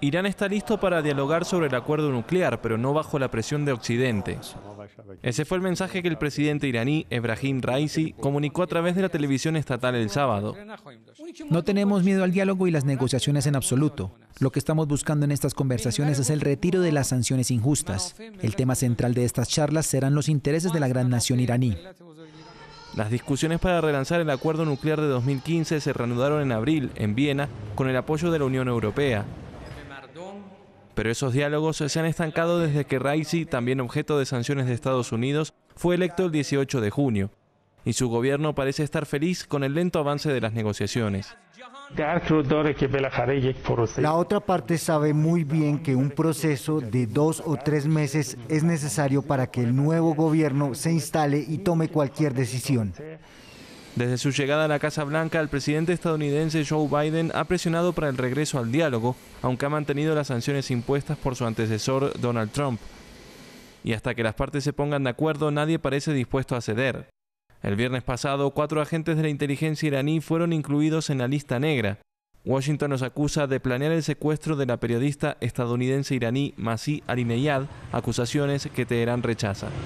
Irán está listo para dialogar sobre el acuerdo nuclear, pero no bajo la presión de Occidente. Ese fue el mensaje que el presidente iraní, Ebrahim Raisi, comunicó a través de la televisión estatal el sábado. No tenemos miedo al diálogo y las negociaciones en absoluto. Lo que estamos buscando en estas conversaciones es el retiro de las sanciones injustas. El tema central de estas charlas serán los intereses de la gran nación iraní. Las discusiones para relanzar el acuerdo nuclear de 2015 se reanudaron en abril, en Viena, con el apoyo de la Unión Europea. Pero esos diálogos se han estancado desde que Raisi, también objeto de sanciones de Estados Unidos, fue electo el 18 de junio. Y su gobierno parece estar feliz con el lento avance de las negociaciones. La otra parte sabe muy bien que un proceso de 2 o 3 meses es necesario para que el nuevo gobierno se instale y tome cualquier decisión. Desde su llegada a la Casa Blanca, el presidente estadounidense Joe Biden ha presionado para el regreso al diálogo, aunque ha mantenido las sanciones impuestas por su antecesor Donald Trump. Y hasta que las partes se pongan de acuerdo, nadie parece dispuesto a ceder. El viernes pasado, 4 agentes de la inteligencia iraní fueron incluidos en la lista negra. Washington los acusa de planear el secuestro de la periodista estadounidense iraní Masih Arinejad, acusaciones que Teherán rechaza.